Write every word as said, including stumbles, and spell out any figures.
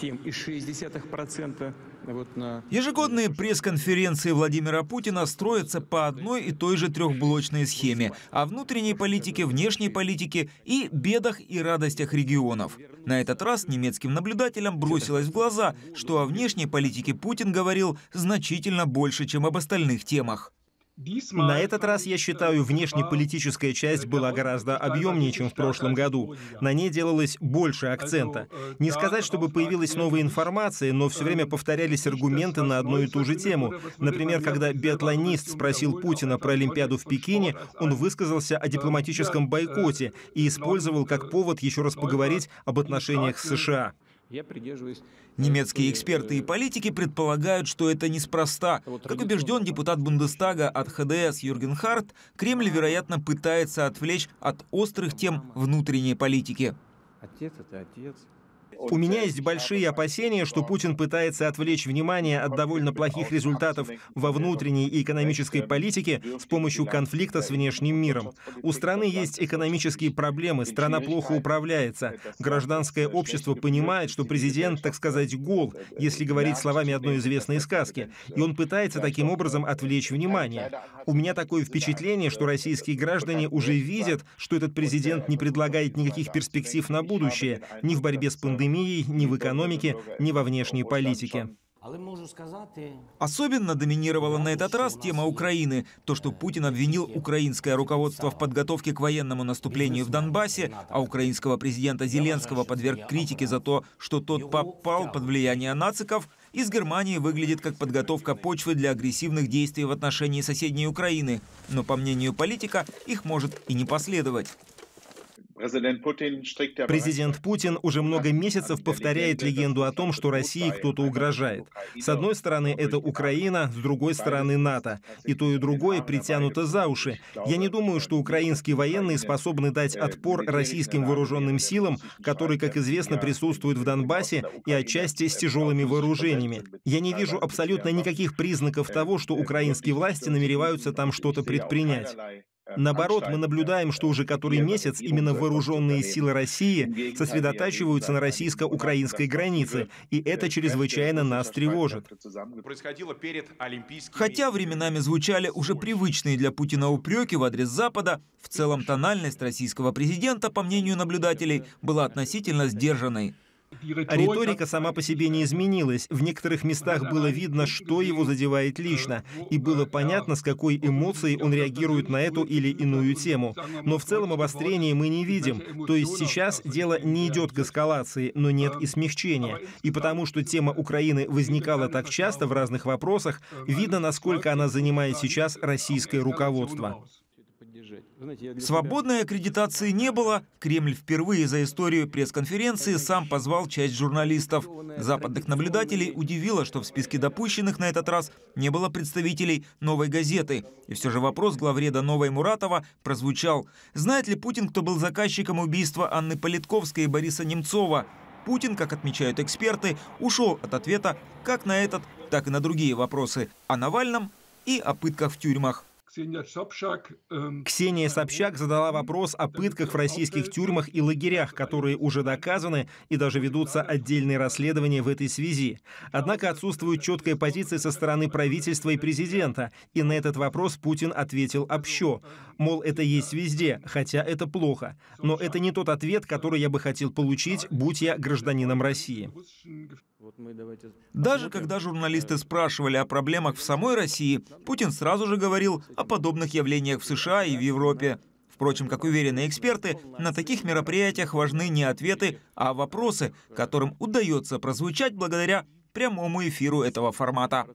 семь целых шесть десятых процента. Ежегодные пресс-конференции Владимира Путина строятся по одной и той же трехблочной схеме о внутренней политике, внешней политике и бедах и радостях регионов. На этот раз немецким наблюдателям бросилось в глаза, что о внешней политике Путин говорил значительно больше, чем об остальных темах. На этот раз, я считаю, внешнеполитическая часть была гораздо объемнее, чем в прошлом году. На ней делалось больше акцента. Не сказать, чтобы появилась новая информация, но все время повторялись аргументы на одну и ту же тему. Например, когда биатлонист спросил Путина про Олимпиаду в Пекине, он высказался о дипломатическом бойкоте и использовал как повод еще раз поговорить об отношениях с США. Я придерживаюсь... Немецкие эксперты и политики предполагают, что это неспроста. Как убежден депутат Бундестага от ХДС Юрген Харт, Кремль, вероятно, пытается отвлечь от острых тем внутренней политики. Отец – это отец. У меня есть большие опасения, что Путин пытается отвлечь внимание от довольно плохих результатов во внутренней и экономической политике с помощью конфликта с внешним миром. У страны есть экономические проблемы, страна плохо управляется. Гражданское общество понимает, что президент, так сказать, гол, если говорить словами одной известной сказки, и он пытается таким образом отвлечь внимание. У меня такое впечатление, что российские граждане уже видят, что этот президент не предлагает никаких перспектив на будущее, ни в борьбе с пандемией, ни в экономике, ни во внешней политике. Особенно доминировала на этот раз тема Украины. То, что Путин обвинил украинское руководство в подготовке к военному наступлению в Донбассе, а украинского президента Зеленского подверг критике за то, что тот попал под влияние нациков, из Германии выглядит как подготовка почвы для агрессивных действий в отношении соседней Украины. Но, по мнению политика, их может и не последовать. Президент Путин уже много месяцев повторяет легенду о том, что России кто-то угрожает. С одной стороны, это Украина, с другой стороны, НАТО. И то, и другое притянуто за уши. Я не думаю, что украинские военные способны дать отпор российским вооруженным силам, которые, как известно, присутствуют в Донбассе и отчасти с тяжелыми вооружениями. Я не вижу абсолютно никаких признаков того, что украинские власти намереваются там что-то предпринять. Наоборот, мы наблюдаем, что уже который месяц именно вооруженные силы России сосредотачиваются на российско-украинской границе, и это чрезвычайно нас тревожит. Хотя временами звучали уже привычные для Путина упреки в адрес Запада, в целом тональность российского президента, по мнению наблюдателей, была относительно сдержанной. Риторика сама по себе не изменилась. В некоторых местах было видно, что его задевает лично, и было понятно, с какой эмоцией он реагирует на эту или иную тему. Но в целом обострения мы не видим. То есть сейчас дело не идет к эскалации, но нет и смягчения. И потому что тема Украины возникала так часто в разных вопросах, видно, насколько она занимает сейчас российское руководство. Свободной аккредитации не было. Кремль впервые за историю пресс-конференции сам позвал часть журналистов. Западных наблюдателей удивило, что в списке допущенных на этот раз не было представителей «Новой газеты». И все же вопрос главреда «Новой» Муратова прозвучал. Знает ли Путин, кто был заказчиком убийства Анны Политковской и Бориса Немцова? Путин, как отмечают эксперты, ушел от ответа как на этот, так и на другие вопросы о Навальном и о пытках в тюрьмах. Ксения Собчак задала вопрос о пытках в российских тюрьмах и лагерях, которые уже доказаны и даже ведутся отдельные расследования в этой связи. Однако отсутствует четкая позиция со стороны правительства и президента. И на этот вопрос Путин ответил общо. Мол, это есть везде, хотя это плохо. Но это не тот ответ, который я бы хотел получить, будь я гражданином России. Даже когда журналисты спрашивали о проблемах в самой России, Путин сразу же говорил о подобных явлениях в США и в Европе. Впрочем, как уверены эксперты, на таких мероприятиях важны не ответы, а вопросы, которым удается прозвучать благодаря прямому эфиру этого формата.